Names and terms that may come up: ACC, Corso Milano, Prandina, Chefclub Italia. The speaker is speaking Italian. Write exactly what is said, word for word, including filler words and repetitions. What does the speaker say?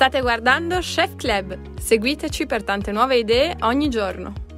State guardando Chef Club. Seguiteci per tante nuove idee ogni giorno.